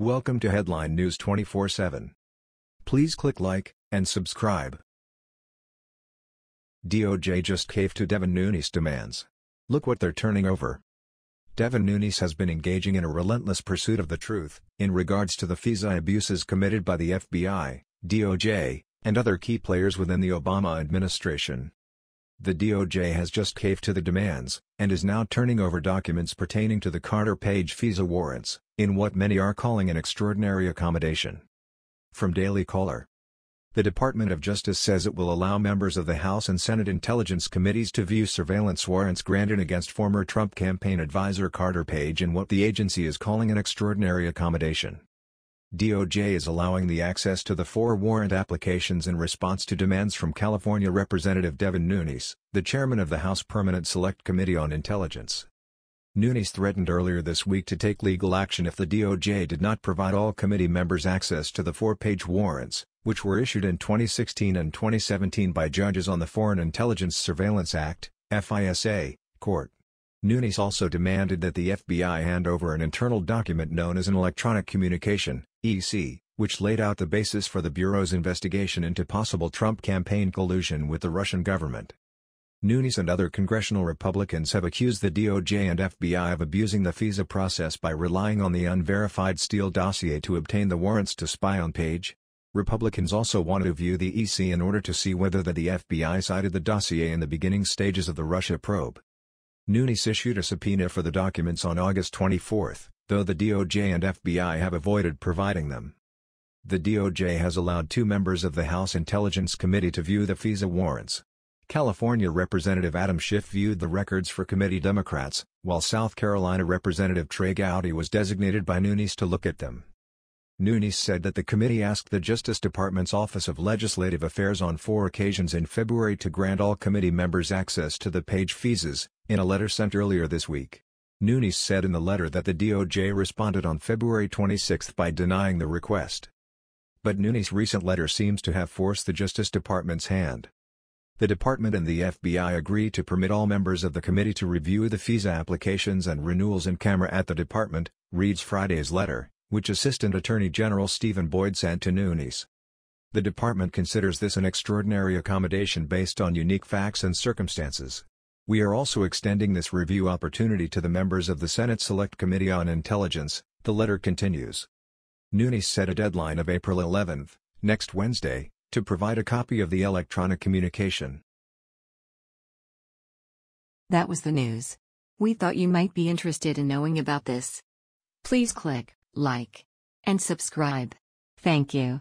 Welcome to Headline News 24/7. Please click like and subscribe. DOJ just caved to Devin Nunes' demands. Look what they're turning over. Devin Nunes has been engaging in a relentless pursuit of the truth in regards to the FISA abuses committed by the FBI, DOJ, and other key players within the Obama administration. The DOJ has just caved to the demands, and is now turning over documents pertaining to the Carter Page FISA warrants, in what many are calling an extraordinary accommodation. From Daily Caller. The Department of Justice says it will allow members of the House and Senate Intelligence Committees to view surveillance warrants granted against former Trump campaign advisor Carter Page in what the agency is calling an extraordinary accommodation. DOJ is allowing the access to the four warrant applications in response to demands from California Representative Devin Nunes, the chairman of the House Permanent Select Committee on Intelligence. Nunes threatened earlier this week to take legal action if the DOJ did not provide all committee members access to the four-page warrants, which were issued in 2016 and 2017 by judges on the Foreign Intelligence Surveillance Act (FISA) court. Nunes also demanded that the FBI hand over an internal document known as an Electronic Communication (EC), which laid out the basis for the Bureau's investigation into possible Trump campaign collusion with the Russian government. Nunes and other congressional Republicans have accused the DOJ and FBI of abusing the FISA process by relying on the unverified Steele dossier to obtain the warrants to spy on Page. Republicans also want to view the EC in order to see whether the FBI cited the dossier in the beginning stages of the Russia probe. Nunes issued a subpoena for the documents on August 24, though the DOJ and FBI have avoided providing them. The DOJ has allowed two members of the House Intelligence Committee to view the FISA warrants. California Representative Adam Schiff viewed the records for committee Democrats, while South Carolina Representative Trey Gowdy was designated by Nunes to look at them. Nunes said that the committee asked the Justice Department's Office of Legislative Affairs on four occasions in February to grant all committee members access to the Page FISAs, in a letter sent earlier this week. Nunes said in the letter that the DOJ responded on February 26 by denying the request. But Nunes' recent letter seems to have forced the Justice Department's hand. The department and the FBI agreed to permit all members of the committee to review the FISA applications and renewals in camera at the department, reads Friday's letter, which Assistant Attorney General Stephen Boyd sent to Nunes. The department considers this an extraordinary accommodation based on unique facts and circumstances. We are also extending this review opportunity to the members of the Senate Select Committee on Intelligence, the letter continues. Nunes set a deadline of April 11, next Wednesday, to provide a copy of the electronic communication. That was the news. We thought you might be interested in knowing about this. Please click like and subscribe. Thank you.